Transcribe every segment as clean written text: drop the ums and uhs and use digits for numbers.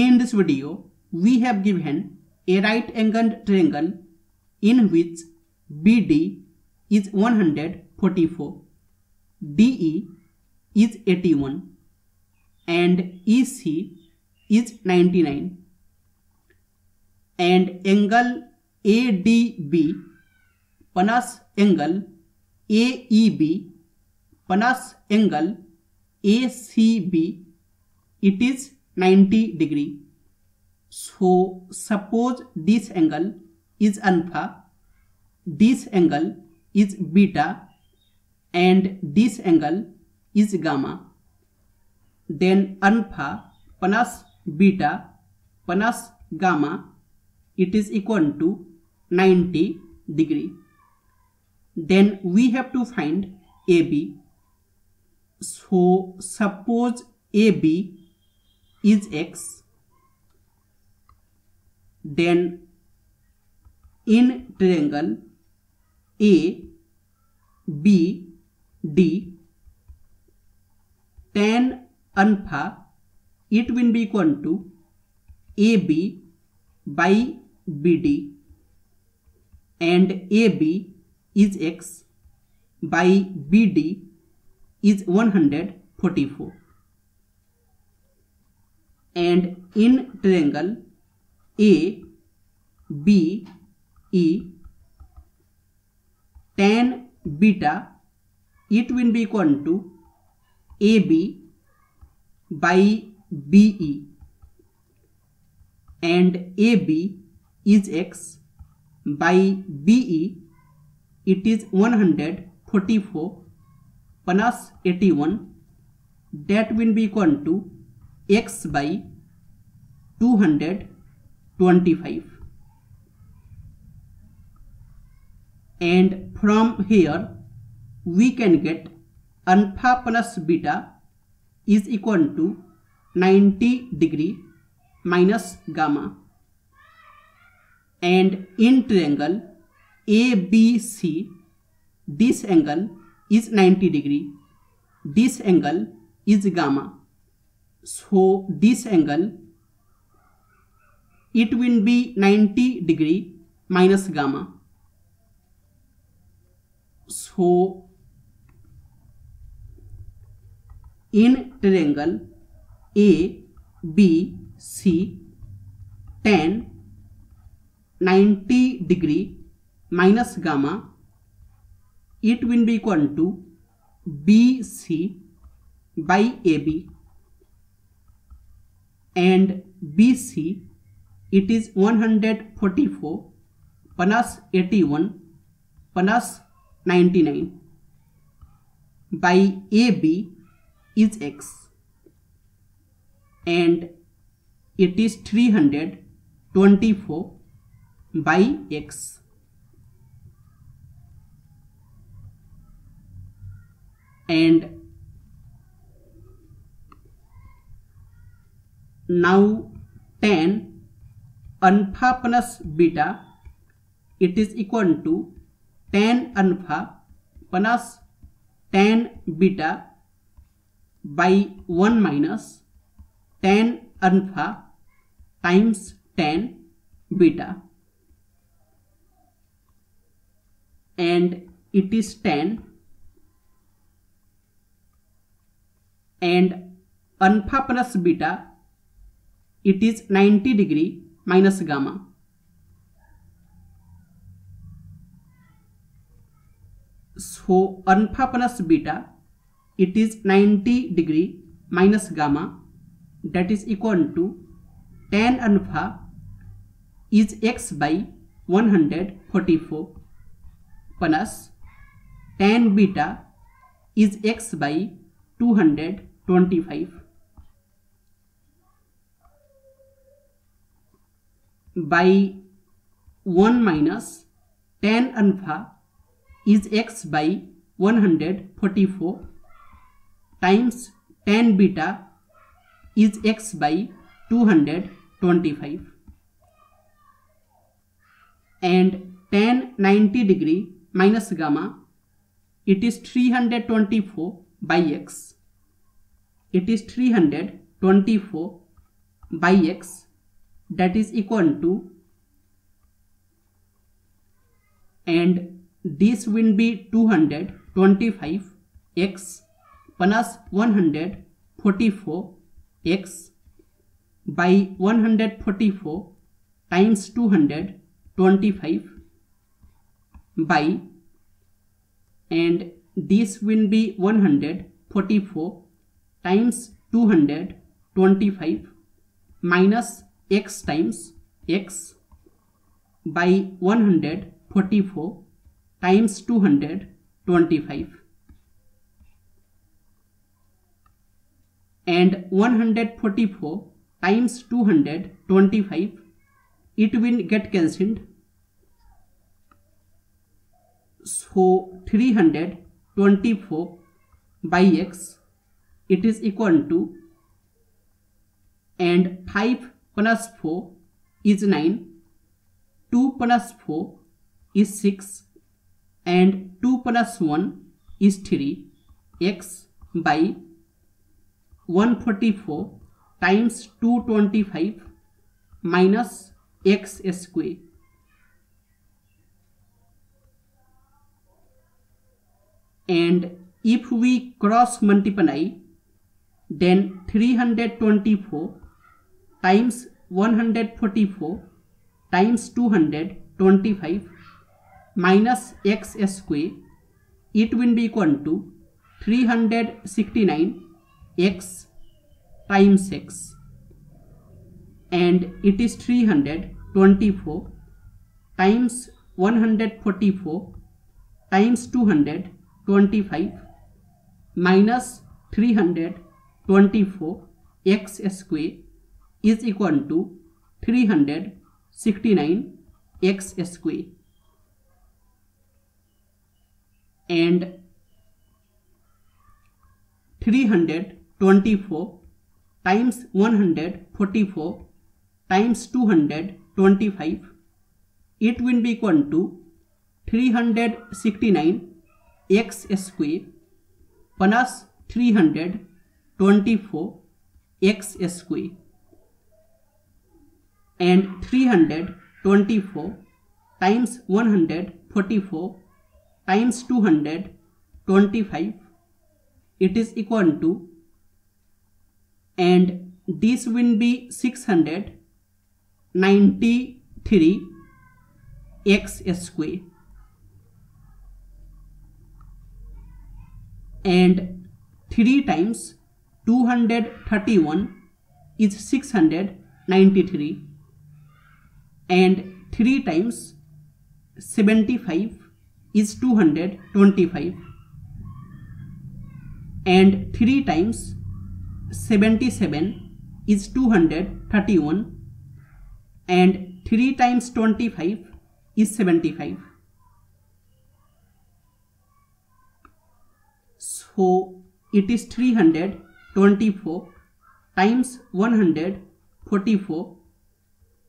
In this video, we have given a right-angled triangle in which BD is 144, DE is 81 and EC is 99 and angle ADB plus angle AEB plus angle ACB, it is 90 degree. So suppose this angle is alpha, this angle is beta and this angle is gamma. Then alpha plus beta plus gamma, it is equal to 90 degree. Then we have to find AB. So suppose AB is X, then in triangle ABD tan alpha, it will be equal to AB by BD and AB is X by BD is 144 and in triangle ABE tan beta, it will be equal to AB by BE and AB is X by BE, it is 144 plus 81, that will be equal to X by 225. And from here we can get alpha plus beta is equal to 90 degree minus gamma. And in triangle ABC, this angle is 90 degree, this angle is gamma. So this angle, it will be 90 degree minus gamma. So in triangle ABC tan 90 degree minus gamma, it will be equal to BC by AB and BC, it is 144 plus 81 plus 99 by AB is X and it is 324 by X. And now tan alpha plus beta, it is equal to tan alpha plus tan beta by 1 minus tan alpha times tan beta and it is tan and alpha plus beta, it is 90 degree minus gamma. So alpha plus beta, it is 90 degree minus gamma, that is equal to tan alpha is X by 144 plus tan beta is X by 225. By 1 minus tan alpha is X by 144 times tan beta is X by 225 and tan 90 degree minus gamma, it is 324 by X, it is 324 by x, that is equal to, and this will be 225 x plus 144 x by 144 times 225 by, and this will be 144 times 225 minus x times x by 144 times 225, and 144 times 225, it will get cancelled. So 324 by x, it is equal to, and 5 plus 4 is 9, 2 plus 4 is 6, and 2 plus 1 is 3, x by 144 times 225 minus x square. And if we cross multiply, then 324 times 144 times 225 minus x square, it will be equal to 369 x times x, and it is 324 times 144 times 225 minus 324 x square is equal to 369 x square. And 324 times 144 times 225, it will be equal to 369 x square plus 324 x square, and 324 times 144 times 225, it is equal to, and this will be 693 x square. And 3 times 231 is 693, and 3 times 75 is 225, and 3 times 77 is 231, and 3 times 25 is 75. So it is 324 times 144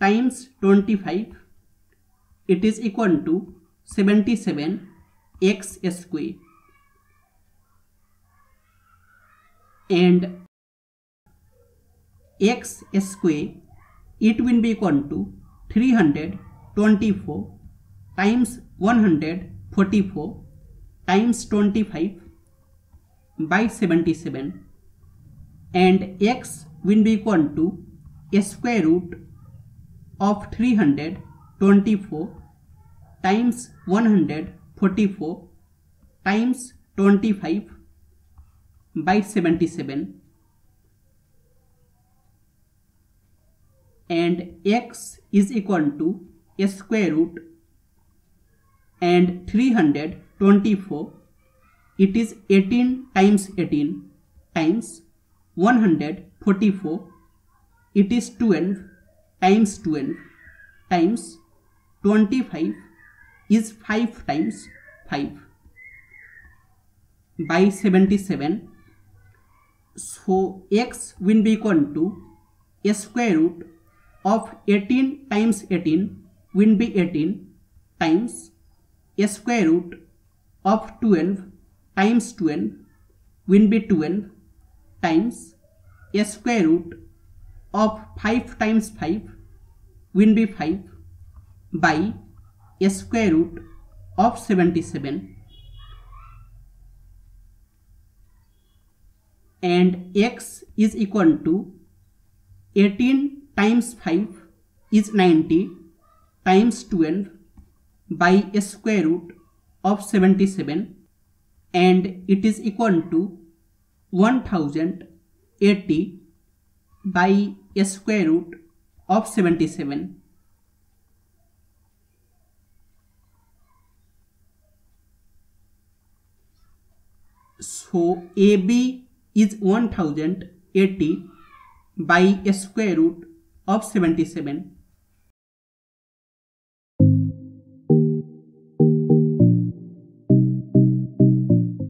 times 25, it is equal to 77 x square. And x square, it will be equal to 324 times 144 times 25 by 77, and x will be equal to square root of 324 times 144 times 25 by 77, and x is equal to square root, and 324, it is 18 times 144, it is 12 times 25 is 5 times 5 by 77. So x will be equal to square root of 18 times 18 will be 18 times square root of 12 times 12 will be 12 times square root of 5 times 5 will be 5 by a square root of 77 and x is equal to 18 times 5 is 90 times 12 by a square root of 77 and it is equal to 1080 by a square root of 77. So AB is 1080 by a square root of 77.